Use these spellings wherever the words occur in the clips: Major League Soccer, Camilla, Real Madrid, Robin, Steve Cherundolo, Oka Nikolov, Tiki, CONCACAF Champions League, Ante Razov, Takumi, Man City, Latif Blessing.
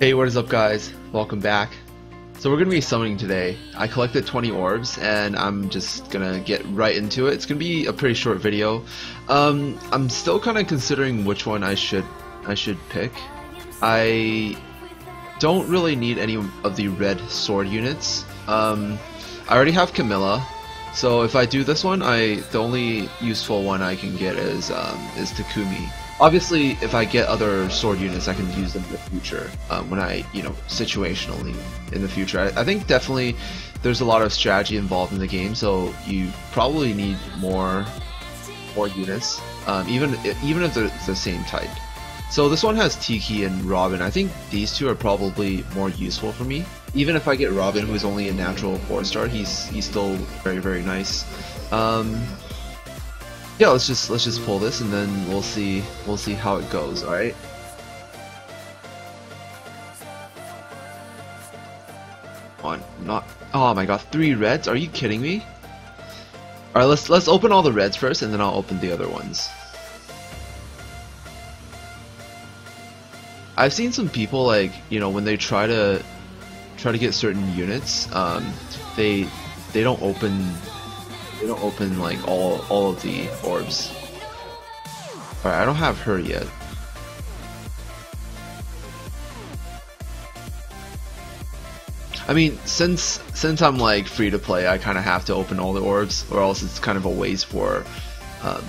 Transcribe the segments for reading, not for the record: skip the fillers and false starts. Hey, what is up guys? Welcome back. So we're going to be summoning today. I collected 20 orbs and I'm just going to get right into it. It's going to be a pretty short video. I'm still kind of considering which one I should pick. I don't really need any of the red sword units. I already have Camilla, so if I do this one, the only useful one I can get is Takumi. Obviously, if I get other sword units, I can use them in the future, when I, situationally in the future. I think definitely there's a lot of strategy involved in the game, so you probably need more units, even if they're the same type. So this one has Tiki and Robin. I think these two are probably more useful for me. Even if I get Robin, who's only a natural 4-star, he's still very, very nice. Yeah, let's just pull this and then we'll see how it goes, alright? Come on, oh my god, 3 reds? Are you kidding me? Alright, let's open all the reds first and then I'll open the other ones. I've seen some people, like, when they try to get certain units, they don't open like all of the orbs. Alright, I don't have her yet. I mean, since I'm like free to play, I kind of have to open all the orbs, or else it's kind of a waste for, me.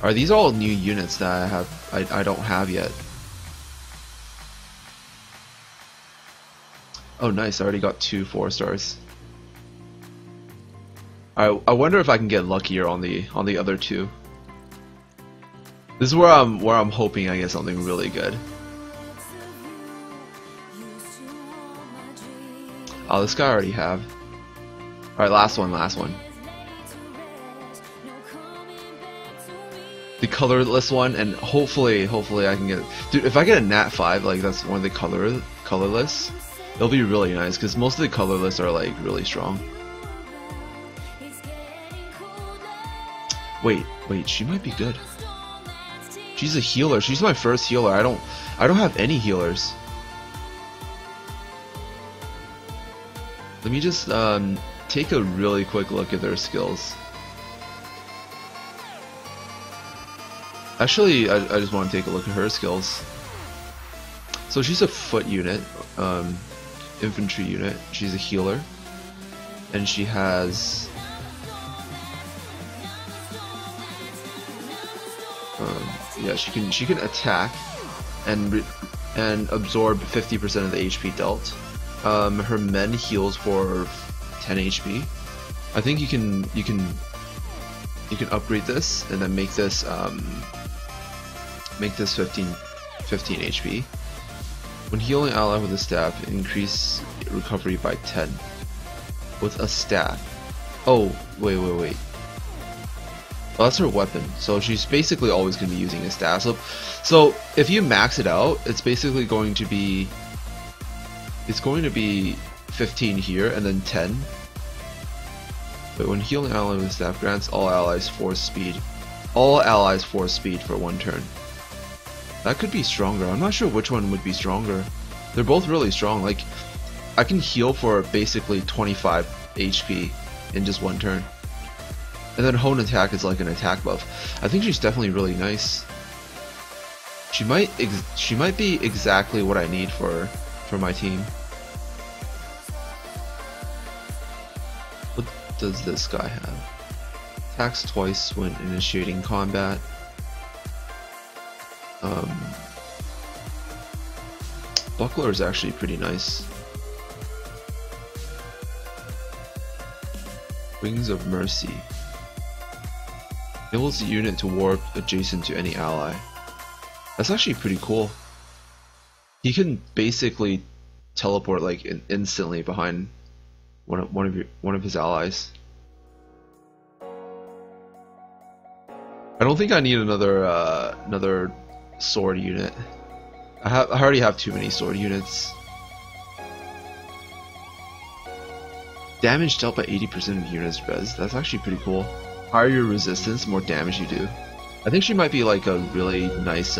Are these all new units that I don't have yet? Oh nice, I already got 2 4-stars. I wonder if I can get luckier on the other two. This is where I'm hoping I get something really good. Oh, this guy I already have. Alright, last one. The colorless one, and hopefully I can get it. Dude, if I get a nat 5, like that's one of the colorless, it'll be really nice because most of the colorless are like really strong. Wait, she might be good. She's a healer. She's my first healer. I don't have any healers. Let me just take a really quick look at their skills. Actually, I just want to take a look at her skills. So she's a foot unit, infantry unit. She's a healer, and she has yeah, she can attack and absorb 50% of the HP dealt. Her men heals for 10 HP. I think you can upgrade this and then make this. Make this 15 HP. When healing ally with a staff, increase recovery by 10. With a staff. Oh, wait. Well, that's her weapon, so she's basically always going to be using a staff. So if you max it out, it's basically going to be 15 here and then 10. But when healing ally with a staff, grants all allies 4 speed. All allies 4 speed for 1 turn. That could be stronger. I'm not sure which one would be stronger. They're both really strong. Like, I can heal for basically 25 HP in just 1 turn. And then Hone Attack is like an attack buff. I think she's definitely really nice. She might be exactly what I need for my team. What does this guy have? Attacks twice when initiating combat. Buckler is actually pretty nice. Wings of Mercy. Enables the unit to warp adjacent to any ally. That's actually pretty cool. He can basically teleport like instantly behind one of his allies. I don't think I need another sword unit. I already have too many sword units. Damage dealt by 80% in Hira's res. That's actually pretty cool. Higher your resistance, more damage you do. I think she might be like a really nice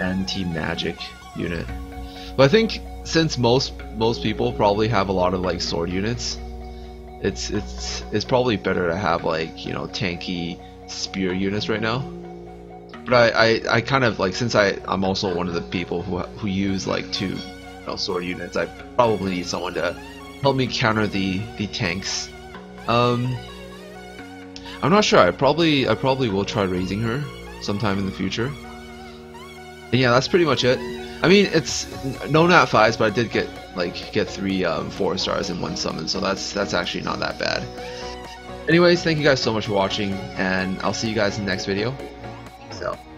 anti-magic unit. But I think since most people probably have a lot of like sword units, it's probably better to have like, you know, tanky spear units right now. But I kind of like, since I'm also one of the people who use like two, you know, sword units, I probably need someone to help me counter the tanks. I'm not sure. I probably will try raising her sometime in the future. And yeah, that's pretty much it. I mean, it's no nat 5s, but I did get 3 4-stars in one summon, so that's actually not that bad. Anyways, thank you guys so much for watching, and I'll see you guys in the next video. Peace out.